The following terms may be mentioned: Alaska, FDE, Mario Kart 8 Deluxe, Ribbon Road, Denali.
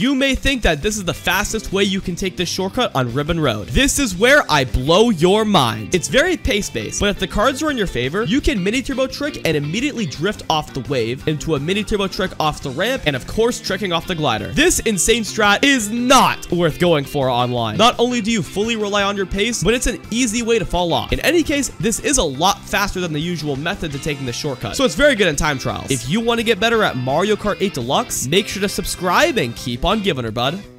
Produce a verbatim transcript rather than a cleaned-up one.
You may think that this is the fastest way you can take this shortcut on Ribbon Road. This is where I blow your mind. It's very pace-based, but if the cards are in your favor, you can mini-turbo trick and immediately drift off the wave into a mini-turbo trick off the ramp, and of course, tricking off the glider. This insane strat is not worth going for online. Not only do you fully rely on your pace, but it's an easy way to fall off. In any case, this is a lot faster than the usual method to taking the shortcut, so it's very good in time trials. If you want to get better at Mario Kart eight Deluxe, make sure to subscribe and keep on giving her, bud.